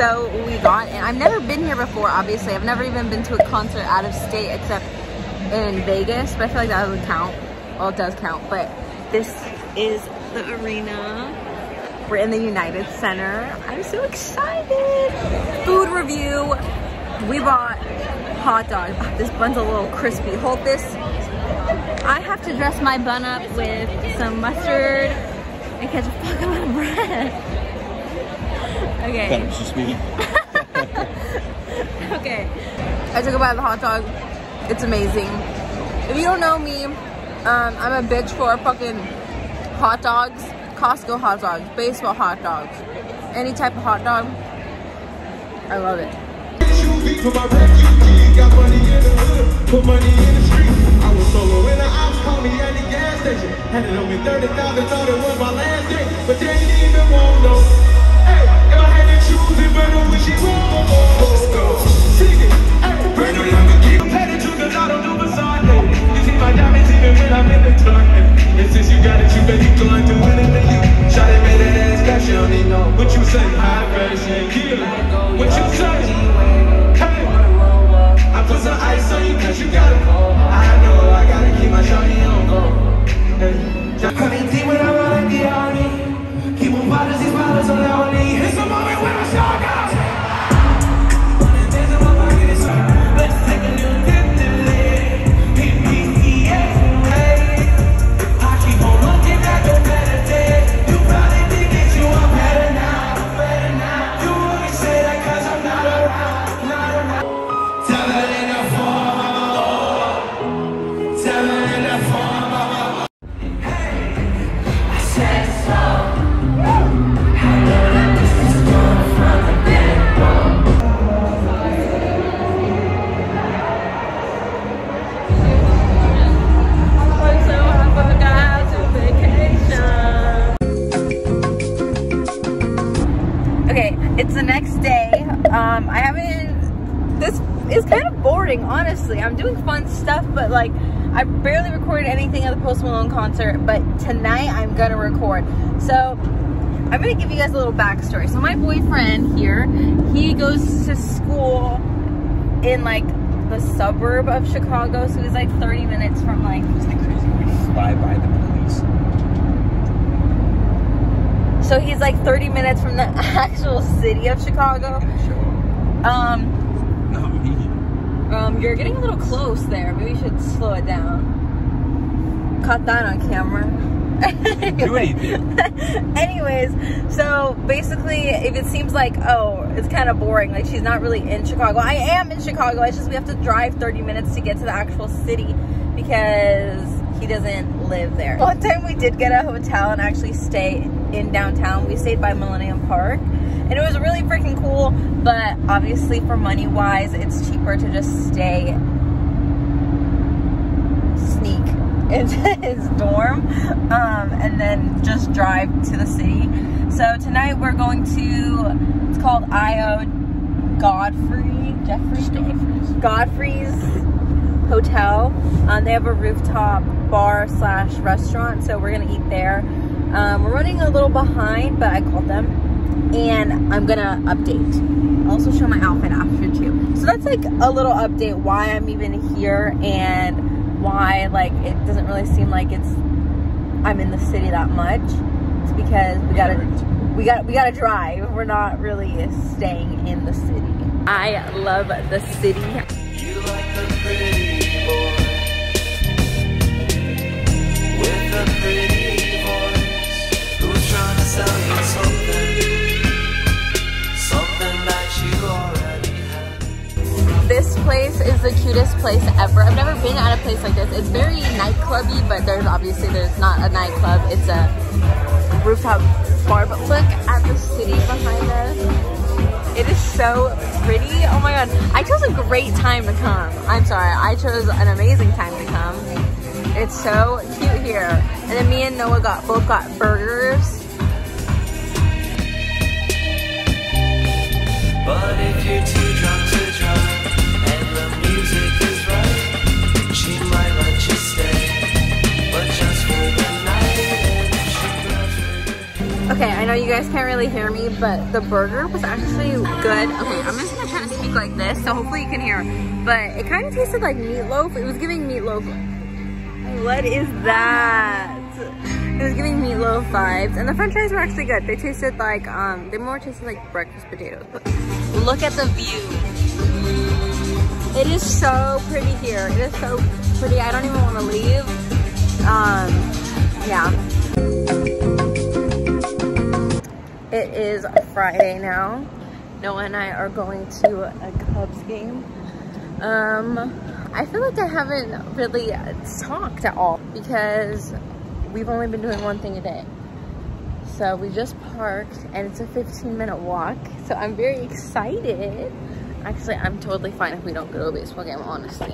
So we got in. I've never been here before, obviously. I've never even been to a concert out of state except in Vegas, but I feel like that doesn't count. Well, it does count, but this is the arena. We're in the United Center. I'm so excited. Food review. We bought hot dogs. This bun's a little crispy. Hold this. I have to dress my bun up with some mustard and catch a fuck out of bread. Okay. Okay. I took a bite of the hot dog. It's amazing. If you don't know me, I'm a bitch for fucking hot dogs. Costco hot dogs, baseball hot dogs, any type of hot dog. I love it. I was solo in the ops, called me at the gas station. Had it on me 30,000, thought it was my last day, but they didn't even want no. I put some ice on you cause you got it. I know I gotta keep my shawty on go. Honey, see what I wanna get on me. Keep on bottles, these bottles are lonely. It's the moment when I shall go. It's kind of boring, honestly. I'm doing fun stuff, but like I barely recorded anything at the Post Malone concert, but tonight I'm gonna record. So I'm gonna give you guys a little backstory. So my boyfriend here, he goes to school in like the suburb of Chicago, so he's like 30 minutes from like. Isn't that crazy? We fly by the police. So he's like 30 minutes from the actual city of Chicago. You're getting a little close there. Maybe you should slow it down. Caught that on camera. Anyways, so basically, if it seems like, oh, it's kind of boring, like she's not really in Chicago. I am in Chicago. It's just we have to drive 30 minutes to get to the actual city because he doesn't live there. One time we did get a hotel and actually stay in downtown. We stayed by Millennium Park. And it was really freaking cool, but obviously for money-wise, it's cheaper to just stay, sneak into his dorm, and then just drive to the city. So tonight we're going to, it's called IO Godfrey, Godfrey's Hotel. They have a rooftop bar slash restaurant, so we're gonna eat there. We're running a little behind, but I called them. And I'm gonna update. I'll also show my outfit after too. So that's like a little update why I'm even here and why like it doesn't really seem like it's I'm in the city that much. It's because we gotta drive. We're not really staying in the city. I love the city. You like the pretty boy with the pretty voice who's trying to sell you something. This place is the cutest place ever. I've never been at a place like this. It's very nightclubby, but there's not a nightclub. It's a rooftop bar. But look at the city behind us. It is so pretty. Oh my god! I chose a great time to come. I'm sorry. I chose an amazing time to come. It's so cute here. And then me and Noah both got burgers. But if you're too drunk to drive. Music is right, she might let you stay, but just for the night. Okay, I know you guys can't really hear me, but the burger was actually good. Okay, I'm just gonna try to speak like this, so hopefully you can hear. But it kind of tasted like meatloaf. It was giving meatloaf. What is that? It was giving meatloaf vibes. And the french fries were actually good. They tasted like, they more tasted like breakfast potatoes. But look at the view. It is so pretty here. It is so pretty. I don't even want to leave. Yeah. It is Friday now. Noah and I are going to a Cubs game. I feel like I haven't really talked at all because we've only been doing one thing a day. So we just parked and it's a 15-minute walk. So I'm very excited. Actually, I'm totally fine if we don't go to a baseball game, honestly.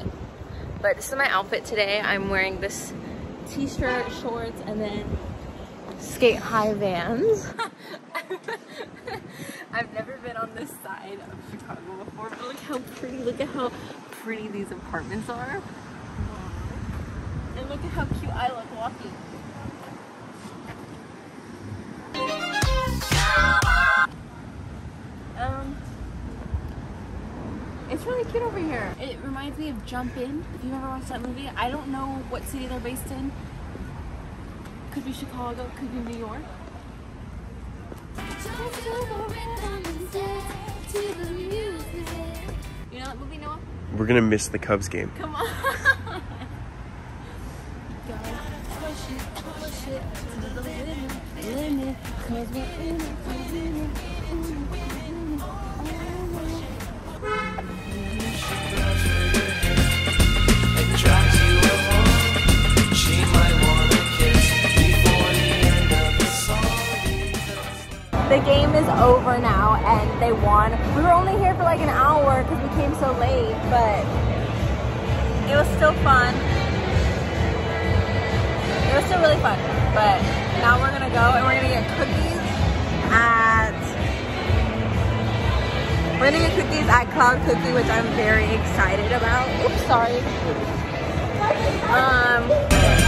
But this is my outfit today. I'm wearing this t-shirt, shorts, and then skate high Vans. I've never been on this side of Chicago before, but look at how pretty these apartments are. And look at how cute I look walking. It's really cute over here. It reminds me of Jump In, if you've ever watched that movie. I don't know what city they're based in. Could be Chicago, could be New York. You know that movie, Noah? We're gonna miss the Cubs game. Come on! The game is over now and they won. We were only here for like an hour because we came so late, but it was still fun. It was still really fun, but now we're gonna go and we're gonna get cookies at... We're gonna get cookies at Cloud Cookie, which I'm very excited about. Oops, sorry.